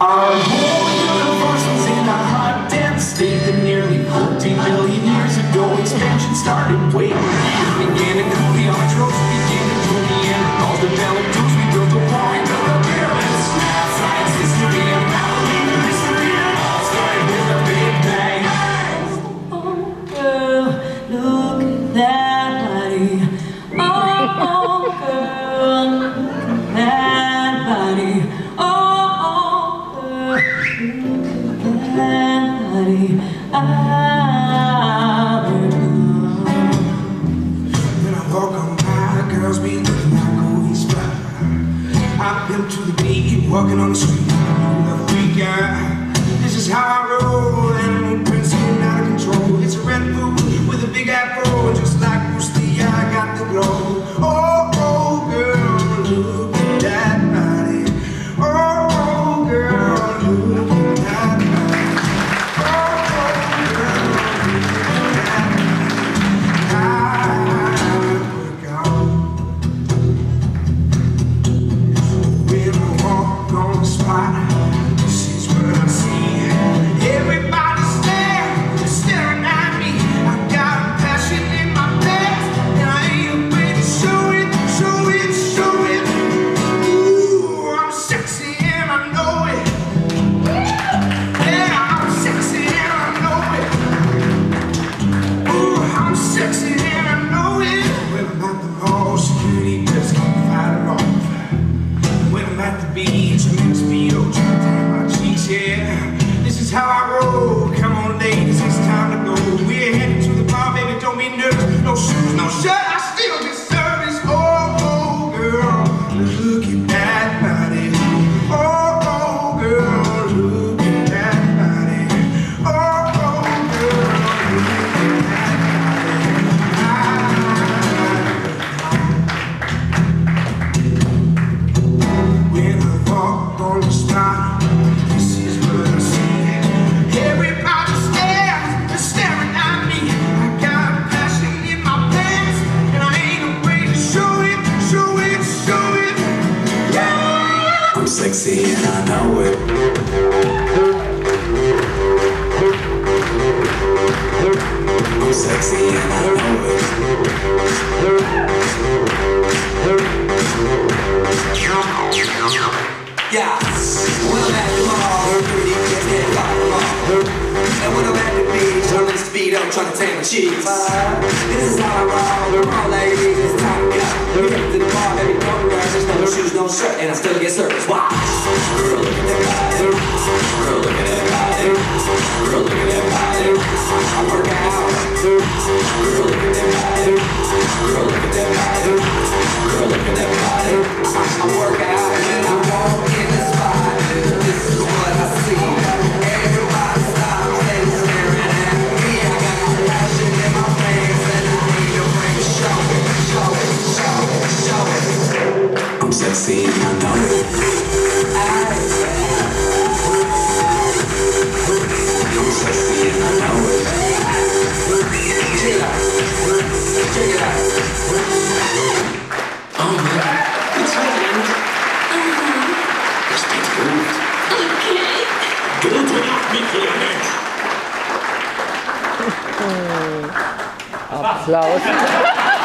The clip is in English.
Our whole universe was in a hot, dense state that nearly 14 million years ago expansion started. Wait, it began to cool, the autotrophs began to cool, the animals developed tools, we built a wall, we built the pyramids. Math, science, history, and biology, mystery, and all started with a big bang. Oh girl, look at that body. Oh girl, look at that body. When I walk on by, girls be looking like golden spot. I've been to the beat, walking on the street, I'm a freak guy. This is how I roll, animal prince and out of control. It's a red food with a big afro, and just like Bruce Lee, I got the glow. Oh, oh girl, look at that body. Oh, oh girl, look at that body. Sexy and I know it. I'm sexy and I know it. Yeah, when I'm at the mall, her pretty kids get popped off. And when I'm at the beach, I'm in speed, I'm trying to tame my cheeks. This is how I roll, we're all ladies, it's time to go. We get to the bar, baby, don't worry, there's no shoes, no shirt, and I still get service. Why? Girl, look at that body. Girl, look at that body. Girl, look at that body. I work out. Girl, look at that body. Girl, look at that body. Girl, look at that body. I work out and I walk in the spot. This is what I see. Everybody stops and staring at me. I got passion in my face and I need a ring. Show it, show it, show it, show it. I'm sexy and I know it. Applaus.